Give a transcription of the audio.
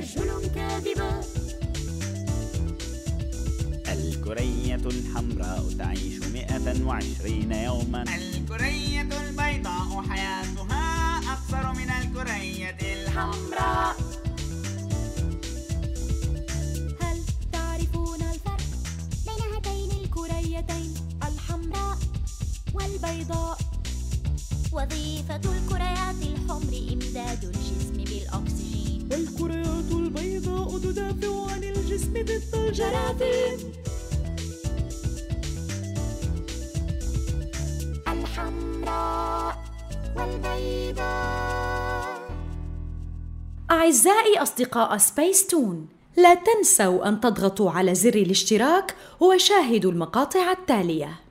أرجل كاذبة. الكرية الحمراء تعيش 120 يوما. الكرية البيضاء حياتها أقصر من الكرية الحمراء. هل تعرفون الفرق بين هاتين الكريتين الحمراء والبيضاء؟ وظيفة الكريات الحمر إمداد الجسم بالأكسجين، والكريات البيضاء تدافع عن الجسم ضد الجراثيم. الحمراء والبيضاء. أعزائي أصدقاء سبيس تون، لا تنسوا أن تضغطوا على زر الاشتراك وشاهدوا المقاطع التالية.